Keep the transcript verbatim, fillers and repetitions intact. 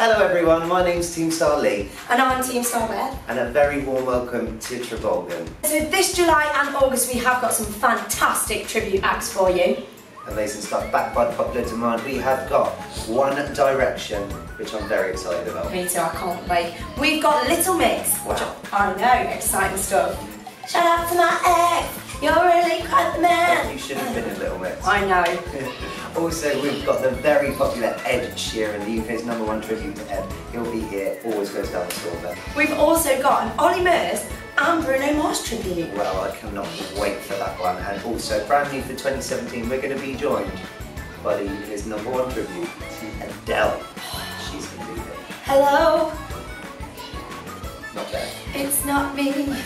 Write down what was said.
Hello everyone, my name's Team Star Lee. And I'm Team Star Beth. And a very warm welcome to Trabolgan. So this July and August we have got some fantastic tribute acts for you. Amazing stuff, backed by popular demand. We have got One Direction, which I'm very excited about. Me too, I can't wait. We've got Little Mix. Wow. I know, exciting stuff. Shout out to my ex, you're really quite man. Well, you should have been in Little Mix. I know. Also, we've got the very popular Ed Sheeran, the U K's number one tribute to Ed. He'll be here, always goes down the store. We've also got an Olly Murs and Bruno Mars tribute. Well, I cannot wait for that one. And also, brand new for twenty seventeen, we're going to be joined by the U K's number one tribute to Adele. She's going to be there. Hello. Not there. It's not me.